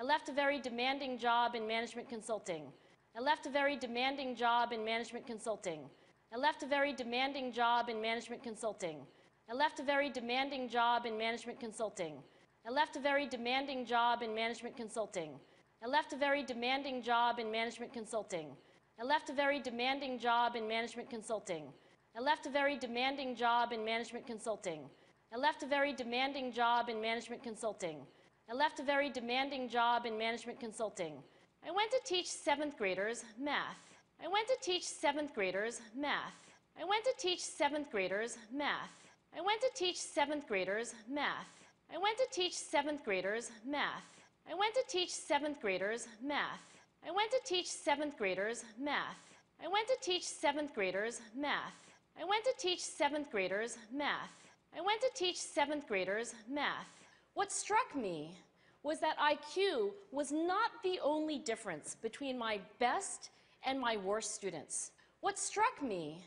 I left a very demanding job in management consulting. I left a very demanding job in management consulting. I left a very demanding job in management consulting. I left a very demanding job in management consulting. I left a very demanding job in management consulting. I left a very demanding job in management consulting. I left a very demanding job in management consulting. I left a very demanding job in management consulting. I left a very demanding job in management consulting. I left a very demanding job in management consulting. I went to teach 7th graders math. I went to teach 7th graders math. I went to teach 7th graders math. I went to teach 7th graders math. I went to teach 7th graders math. I went to teach 7th graders math. I went to teach 7th graders math. I went to teach 7th graders math. I went to teach 7th graders math. I went to teach 7th graders math. What struck me was that IQ was not the only difference between my best and my worst students. What struck me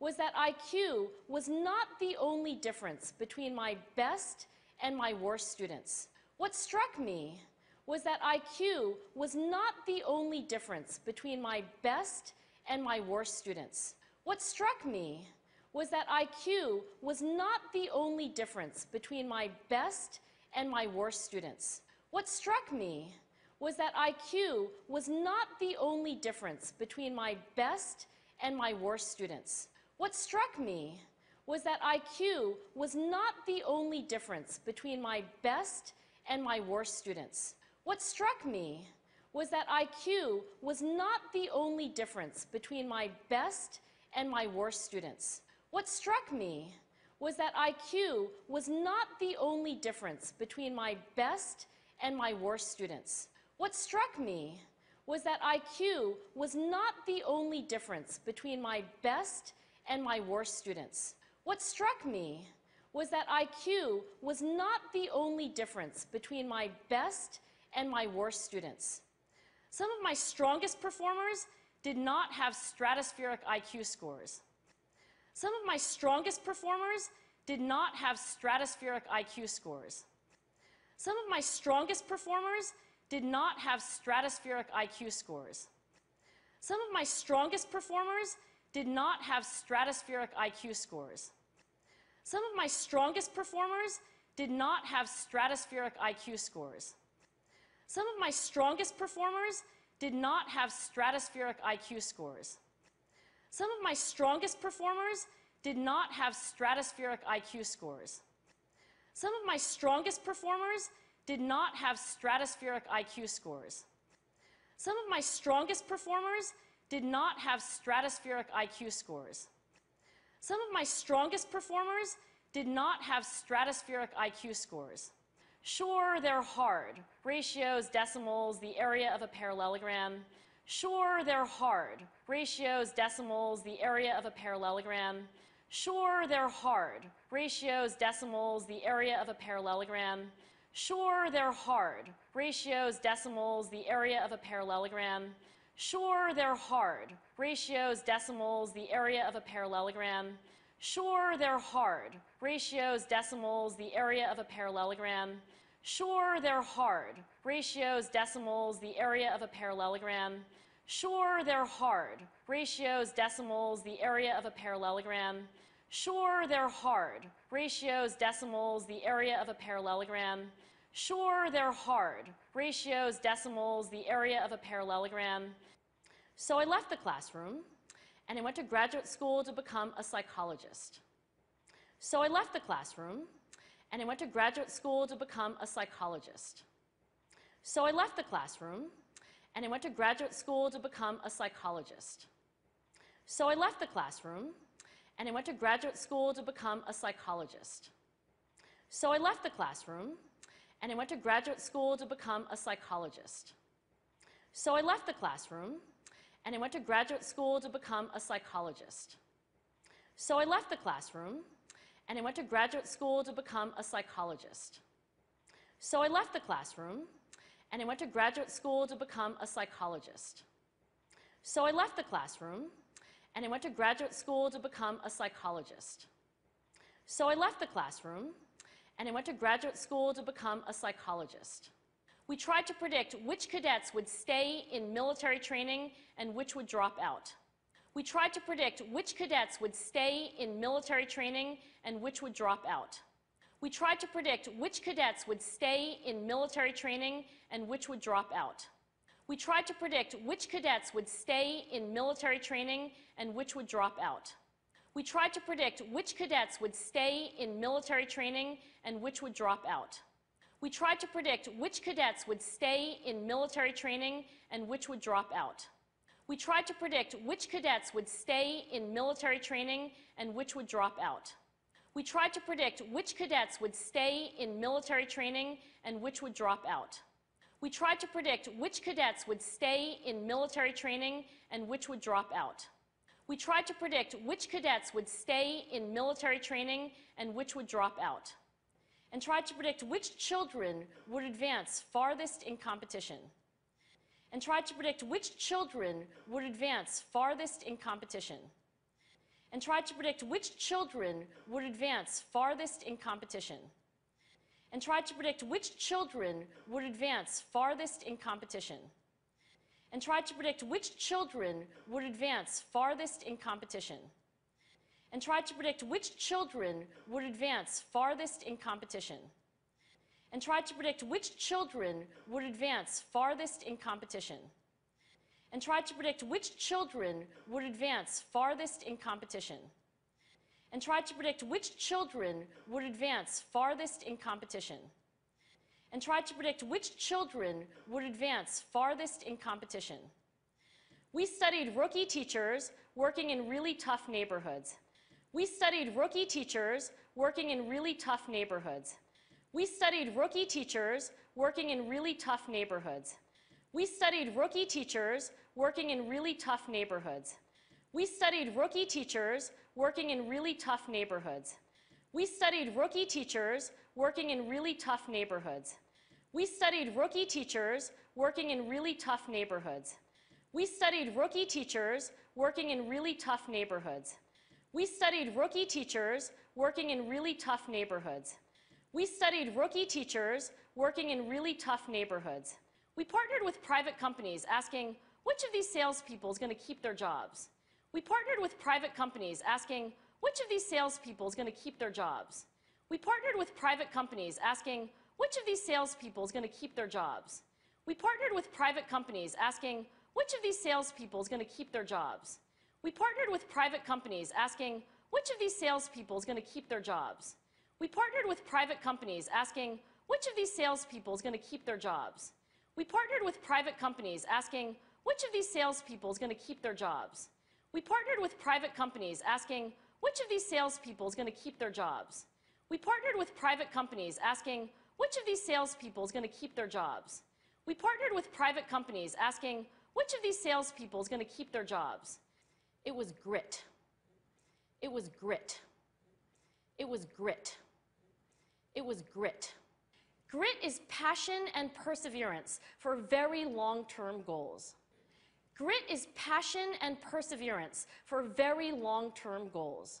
was that IQ was not the only difference between my best and my worst students. What struck me was that IQ was not the only difference between my best and my worst students. What struck me was that IQ was not the only difference between my best and my worst students. What struck me was that IQ was not the only difference between my best and my worst students. What struck me was that IQ was not the only difference between my best and my worst students. What struck me was that IQ was not the only difference between my best and my worst students. What struck me was that IQ was not the only difference between my best and my worst students. What struck me was that IQ was not the only difference between my best and my worst students. What struck me was that IQ was not the only difference between my best and my worst students. Some of my strongest performers did not have stratospheric IQ scores. Some of my strongest performers did not have stratospheric IQ scores. Some of my strongest performers did not have stratospheric IQ scores. Some of my strongest performers did not have stratospheric IQ scores. Some of my strongest performers did not have stratospheric IQ scores. Some of my strongest performers did not have stratospheric IQ scores. Some of my strongest performers did not have stratospheric IQ scores. Some of my strongest performers did not have stratospheric IQ scores. Some of my strongest performers did not have stratospheric IQ scores. Some of my strongest performers did not have stratospheric IQ scores. Sure, they're hard. Ratios, decimals, the area of a parallelogram. Sure, they're hard. Ratios, decimals, the area of a parallelogram. Sure, they're hard. Ratios, decimals, the area of a parallelogram. Sure, they're hard. Ratios, decimals, the area of a parallelogram. Sure, they're hard. Ratios, decimals, the area of a parallelogram. Sure, they're hard. Ratios, decimals, the area of a parallelogram. Sure, they're hard. Ratios, decimals, the area of a parallelogram. Sure, they're hard. Ratios, decimals, the area of a parallelogram. Sure, they're hard. Ratios, decimals, the area of a parallelogram. Sure, they're hard. Ratios, decimals, the area of a parallelogram. So I left the classroom, and I went to graduate school to become a psychologist. So I left the classroom, and I went to graduate school to become a psychologist. So I left the classroom, and I went to graduate school to become a psychologist. So I left the classroom, and I went to graduate school to become a psychologist. So I left the classroom, and I went to graduate school to become a psychologist. So I left the classroom, and I went to graduate school to become a psychologist. So I left the classroom, and I went to graduate school to become a psychologist. So I left the classroom, and I went to graduate school to become a psychologist. So I left the classroom, and I went to graduate school to become a psychologist. So I left the classroom, and I went to graduate school to become a psychologist. we tried to predict which cadets would stay in military training and which would drop out. We tried to predict which cadets would stay in military training and which would drop out. We tried to predict which cadets would stay in military training and which would drop out. We tried to predict which cadets would stay in military training and which would drop out. We tried to predict which cadets would stay in military training and which would drop out. We tried to predict which cadets would stay in military training and which would drop out. We tried to predict which cadets would stay in military training and which would drop out. We tried to predict which cadets would stay in military training and which would drop out. We tried to predict which cadets would stay in military training and which would drop out. We tried to predict which cadets would stay in military training and which would drop out. And tried to predict which children would advance farthest in competition. And tried to predict which children would advance farthest in competition. And tried to predict which children would advance farthest in competition. And tried to predict which children would advance farthest in competition. And tried to predict which children would advance farthest in competition. And tried to predict which children would advance farthest in competition. And tried to predict which children would advance farthest in competition. And tried to predict which children would advance farthest in competition. And tried to predict which children would advance farthest in competition. And tried to predict which children would advance farthest in competition. We studied rookie teachers working in really tough neighborhoods. We studied rookie teachers working in really tough neighborhoods. We studied rookie teachers working in really tough neighborhoods. We studied rookie teachers working in really tough neighborhoods. We studied rookie teachers working in really tough neighborhoods. We studied rookie teachers working in really tough neighborhoods. We studied rookie teachers working in really tough neighborhoods. We studied rookie teachers working in really tough neighborhoods. We studied rookie teachers working in really tough neighborhoods. We studied rookie teachers working in really tough neighborhoods. We partnered with private companies asking, which of these salespeople is going to keep their jobs? We partnered with private companies asking, which of these salespeople is going to keep their jobs? We partnered with private companies asking, which of these salespeople is going to keep their jobs? We partnered with private companies asking, which of these salespeople is going to keep their jobs? We partnered with private companies asking, which of these salespeople is going to keep their jobs? We partnered with private companies asking, which of these salespeople is going to keep their jobs? We partnered with private companies asking, which of these salespeople is going to keep their jobs? We partnered with private companies asking, which of these salespeople is going to keep their jobs? We partnered with private companies asking, which of these salespeople is going to keep their jobs? We partnered with private companies asking, which of these salespeople is going to keep their jobs? It was grit. It was grit. It was grit. It was grit. Grit is passion and perseverance for very long-term goals. Grit is passion and perseverance for very long-term goals.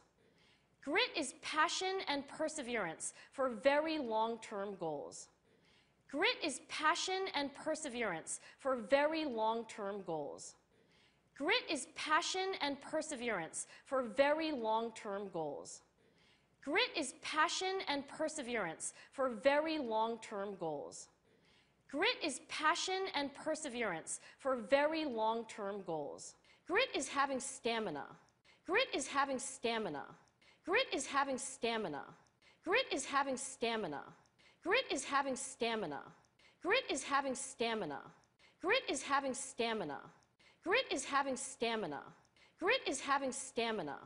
Grit is passion and perseverance for very long-term goals. Grit is passion and perseverance for very long-term goals. Grit is passion and perseverance for very long-term goals. Grit is passion and perseverance for very long-term goals. Grit is passion and perseverance for very long-term goals. Grit is having stamina. Grit is having stamina. Grit is having stamina. Grit is having stamina. Grit is having stamina. Grit is having stamina. Grit is having stamina. Grit is having stamina. Grit is having stamina.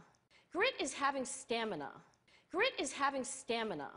Grit is having stamina. Grit is having stamina.